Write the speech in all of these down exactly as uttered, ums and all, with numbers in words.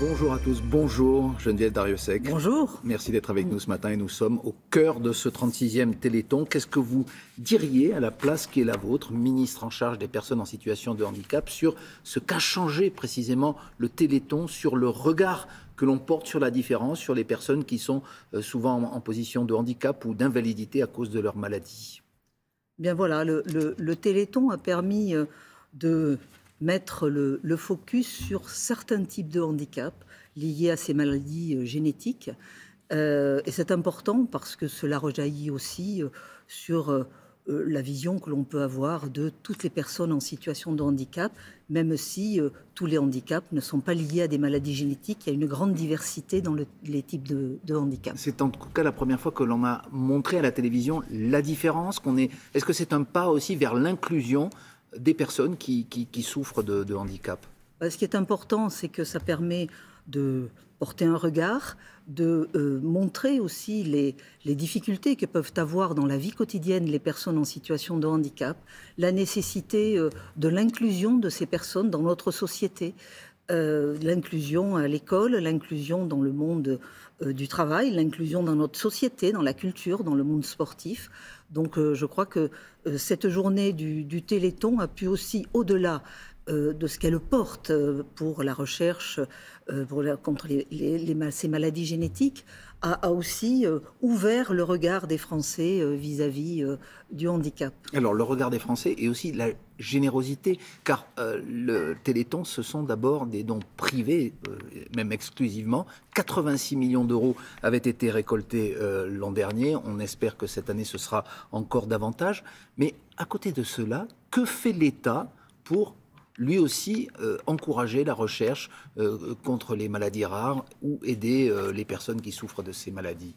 Bonjour à tous, bonjour Geneviève Darrieussecq. Bonjour. Merci d'être avec nous ce matin et nous sommes au cœur de ce trente-sixième Téléthon. Qu'est-ce que vous diriez à la place qui est la vôtre, ministre en charge des personnes en situation de handicap, sur ce qu'a changé précisément le Téléthon, sur le regard que l'on porte sur la différence, sur les personnes qui sont souvent en position de handicap ou d'invalidité à cause de leur maladie? Bien voilà, le, le, le Téléthon a permis de mettre le, le focus sur certains types de handicaps liés à ces maladies génétiques. Euh, et c'est important parce que cela rejaillit aussi sur euh, la vision que l'on peut avoir de toutes les personnes en situation de handicap, même si euh, tous les handicaps ne sont pas liés à des maladies génétiques. Il y a une grande diversité dans le, les types de, de handicaps. C'est en tout cas la première fois que l'on a montré à la télévision la différence qu'on est. Est-ce que c'est un pas aussi vers l'inclusion des personnes qui, qui, qui souffrent de, de handicap? Ce qui est important, c'est que ça permet de porter un regard, de euh, montrer aussi les, les difficultés que peuvent avoir dans la vie quotidienne les personnes en situation de handicap, la nécessité euh, de l'inclusion de ces personnes dans notre société, euh, l'inclusion à l'école, l'inclusion dans le monde euh, du travail, l'inclusion dans notre société, dans la culture, dans le monde sportif. Donc euh, je crois que euh, cette journée du, du Téléthon a pu aussi, au-delà euh, de ce qu'elle porte euh, pour la recherche euh, pour la, contre les, les, les mal, ces maladies génétiques, a, a aussi euh, ouvert le regard des Français euh, vis-à-vis euh, du handicap. Alors le regard des Français et aussi la générosité, car euh, le Téléthon, ce sont d'abord des dons privés, euh, même exclusivement. quatre-vingt-six millions d'euros avaient été récoltés euh, l'an dernier. On espère que cette année, ce sera encore davantage. Mais à côté de cela, que fait l'État pour lui aussi euh, encourager la recherche euh, contre les maladies rares ou aider euh, les personnes qui souffrent de ces maladies?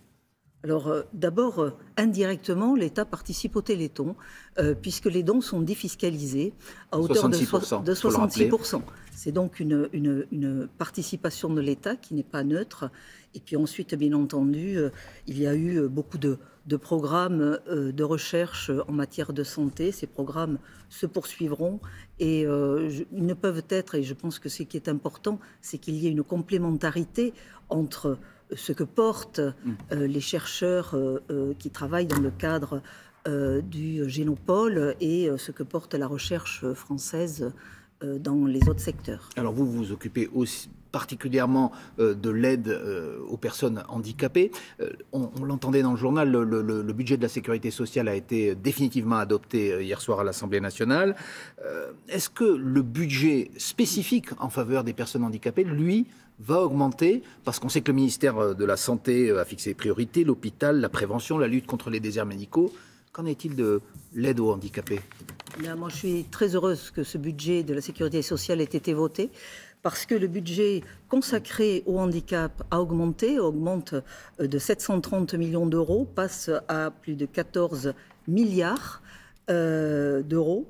Alors euh, d'abord, euh, indirectement, l'État participe au Téléthon, euh, puisque les dons sont défiscalisés à hauteur soixante-six pour cent, de, so de soixante-six pour cent. C'est donc une, une, une participation de l'État qui n'est pas neutre. Et puis ensuite, bien entendu, euh, il y a eu beaucoup de, de programmes euh, de recherche en matière de santé. Ces programmes se poursuivront et euh, je, ils ne peuvent être, et je pense que ce qui est important, c'est qu'il y ait une complémentarité entre ce que portent euh, les chercheurs euh, euh, qui travaillent dans le cadre euh, du Génopole et euh, ce que porte la recherche française euh, dans les autres secteurs. Alors vous vous occupez aussi particulièrement euh, de l'aide euh, aux personnes handicapées. Euh, on on l'entendait dans le journal, le, le, le budget de la sécurité sociale a été définitivement adopté hier soir à l'Assemblée nationale. Euh, est-ce que le budget spécifique en faveur des personnes handicapées, lui, va augmenter? Parce qu'on sait que le ministère de la Santé a fixé les priorités, l'hôpital, la prévention, la lutte contre les déserts médicaux. Qu'en est-il de l'aide aux handicapés? Là, moi, je suis très heureuse que ce budget de la sécurité sociale ait été voté, parce que le budget consacré au handicap a augmenté, augmente de sept cent trente millions d'euros, passe à plus de quatorze milliards euh, d'euros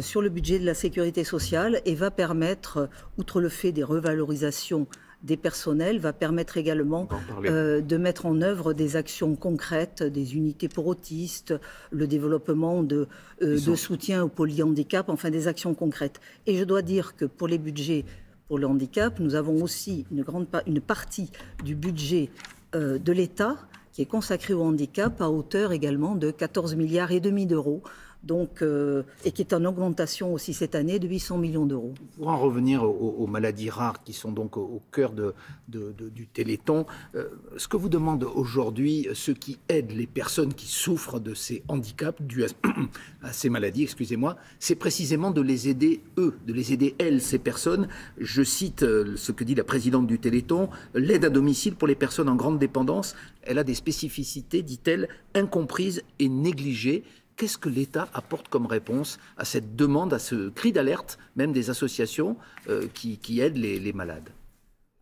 sur le budget de la sécurité sociale et va permettre, outre le fait des revalorisations des personnels, va permettre également euh, de mettre en œuvre des actions concrètes, des unités pour autistes, le développement de, euh, de soutien au polyhandicap, enfin des actions concrètes. Et je dois dire que pour les budgets pour le handicap, nous avons aussi une, grande pa une partie du budget euh, de l'État qui est consacrée au handicap à hauteur également de quatorze milliards et demi d'euros. Donc, euh, et qui est en augmentation aussi cette année de huit cents millions d'euros. Pour en revenir aux, aux maladies rares qui sont donc au, au cœur de, de, de, du Téléthon, euh, ce que vous demandent aujourd'hui ceux qui aident les personnes qui souffrent de ces handicaps dus à, à ces maladies, excusez-moi, c'est précisément de les aider eux, de les aider elles, ces personnes. Je cite euh, ce que dit la présidente du Téléthon, l'aide à domicile pour les personnes en grande dépendance, elle a des spécificités, dit-elle, incomprises et négligées. Qu'est-ce que l'État apporte comme réponse à cette demande, à ce cri d'alerte, même des associations euh, qui, qui aident les, les malades?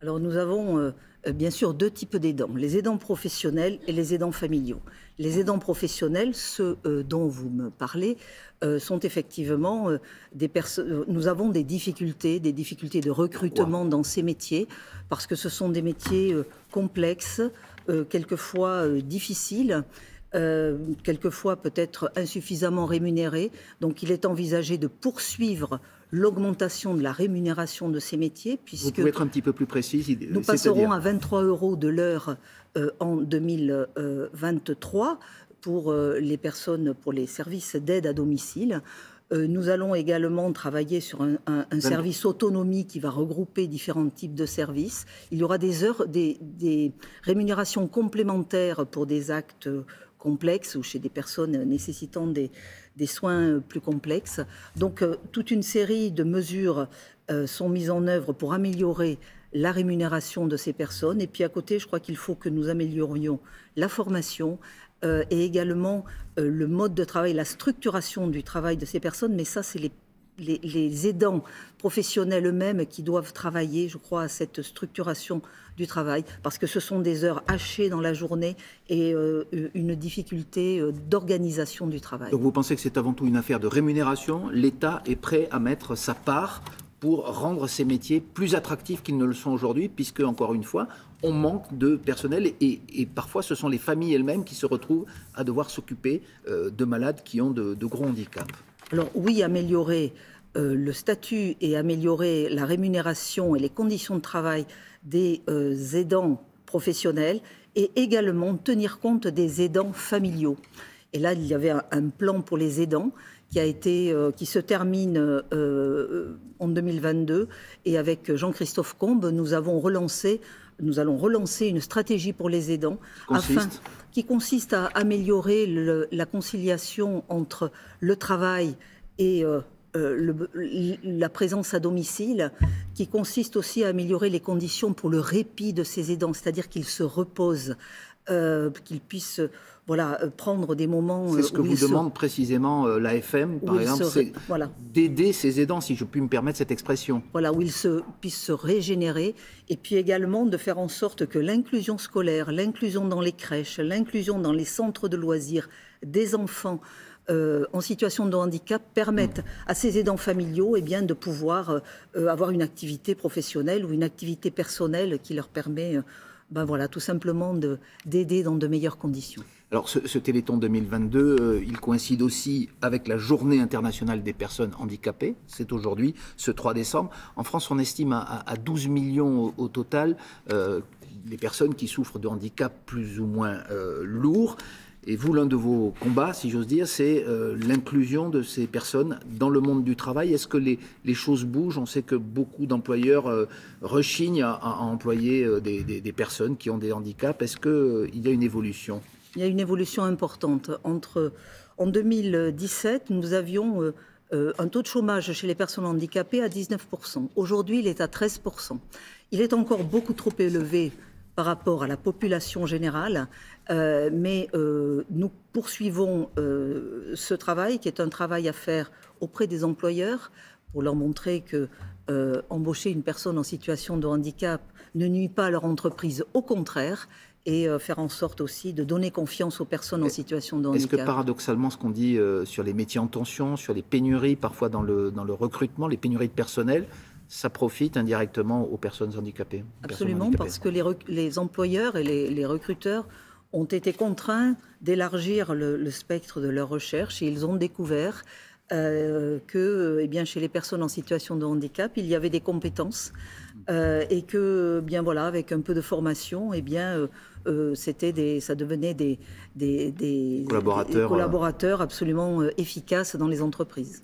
Alors nous avons euh, bien sûr deux types d'aidants, les aidants professionnels et les aidants familiaux. Les aidants professionnels, ceux euh, dont vous me parlez, euh, sont effectivement euh, des personnes... Nous avons des difficultés, des difficultés de recrutement wow. dans ces métiers, parce que ce sont des métiers euh, complexes, euh, quelquefois euh, difficiles, Euh, quelquefois peut-être insuffisamment rémunérés. Donc il est envisagé de poursuivre l'augmentation de la rémunération de ces métiers. Puisque vous pouvez être un petit peu plus précise. Nous passerons à vingt-trois euros de l'heure euh, en deux mille vingt-trois pour euh, les personnes, pour les services d'aide à domicile. Euh, nous allons également travailler sur un, un, un service autonomie qui va regrouper différents types de services. Il y aura des heures, des, des rémunérations complémentaires pour des actes complexes ou chez des personnes nécessitant des, des soins plus complexes. Donc, euh, toute une série de mesures euh, sont mises en œuvre pour améliorer la rémunération de ces personnes. Et puis, à côté, je crois qu'il faut que nous améliorions la formation, Euh, et également euh, le mode de travail, la structuration du travail de ces personnes, mais ça c'est les, les, les aidants professionnels eux-mêmes qui doivent travailler, je crois, à cette structuration du travail, parce que ce sont des heures hachées dans la journée et euh, une difficulté euh, d'organisation du travail. Donc vous pensez que c'est avant tout une affaire de rémunération, l'État est prêt à mettre sa part pour rendre ces métiers plus attractifs qu'ils ne le sont aujourd'hui, puisque, encore une fois, on manque de personnel et, et parfois ce sont les familles elles-mêmes qui se retrouvent à devoir s'occuper euh, de malades qui ont de, de gros handicaps. Alors oui, améliorer euh, le statut et améliorer la rémunération et les conditions de travail des euh, aidants professionnels et également tenir compte des aidants familiaux. Et là, il y avait un, un plan pour les aidants qui a été, euh, qui se termine euh, en deux mille vingt-deux. Et avec Jean-Christophe Combe, nous avons relancé, nous allons relancer une stratégie pour les aidants, consiste. afin, qui consiste à améliorer le, la conciliation entre le travail et euh, le, la présence à domicile, qui consiste aussi à améliorer les conditions pour le répit de ces aidants, c'est-à-dire qu'ils se reposent. Euh, qu'ils puissent euh, voilà, euh, prendre des moments... C'est ce que vous demande se... précisément euh, l'A F M, par exemple, se... c'est voilà. d'aider ces aidants, si je puis me permettre cette expression. Voilà, où ils se... puissent se régénérer, et puis également de faire en sorte que l'inclusion scolaire, l'inclusion dans les crèches, l'inclusion dans les centres de loisirs des enfants euh, en situation de handicap permettent mmh. à ces aidants familiaux eh bien, de pouvoir euh, avoir une activité professionnelle ou une activité personnelle qui leur permet... Euh, Ben voilà, tout simplement d'aider dans de meilleures conditions. Alors ce, ce Téléthon deux mille vingt-deux, euh, il coïncide aussi avec la Journée internationale des personnes handicapées. C'est aujourd'hui, ce trois décembre. En France, on estime à, à douze millions au, au total euh, les personnes qui souffrent de handicaps plus ou moins euh, lourds. Et vous, l'un de vos combats, si j'ose dire, c'est euh, l'inclusion de ces personnes dans le monde du travail. Est-ce que les, les choses bougent? On sait que beaucoup d'employeurs euh, rechignent à, à employer euh, des, des, des personnes qui ont des handicaps. Est-ce qu'il euh, y a une évolution? Il y a une évolution importante. Entre, en deux mille dix-sept, nous avions euh, euh, un taux de chômage chez les personnes handicapées à dix-neuf pour cent. Aujourd'hui, il est à treize pour cent. Il est encore beaucoup trop élevé par rapport à la population générale, euh, mais euh, nous poursuivons euh, ce travail qui est un travail à faire auprès des employeurs pour leur montrer que euh, embaucher une personne en situation de handicap ne nuit pas à leur entreprise, au contraire, et euh, faire en sorte aussi de donner confiance aux personnes en situation de handicap. Est-ce que paradoxalement, ce qu'on dit euh, sur les métiers en tension, sur les pénuries, parfois dans le, dans le recrutement, les pénuries de personnel, ça profite indirectement aux personnes handicapées? Absolument, personnes handicapées. Parce que les, les employeurs et les, les recruteurs ont été contraints d'élargir le, le spectre de leurs recherches et ils ont découvert euh, que eh bien, chez les personnes en situation de handicap, il y avait des compétences euh, et que, eh bien, voilà, avec un peu de formation, eh bien, euh, euh, c'était des, ça devenait des, des, des collaborateurs, des collaborateurs euh... absolument efficaces dans les entreprises.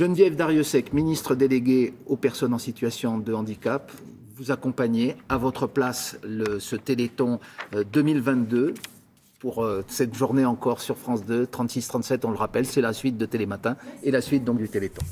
Geneviève Darrieussecq, ministre déléguée aux personnes en situation de handicap, vous accompagnez à votre place le, ce Téléthon deux mille vingt-deux pour euh, cette journée encore sur France deux, trente-six trente-sept, on le rappelle, c'est la suite de Télématin et la suite donc du Téléthon.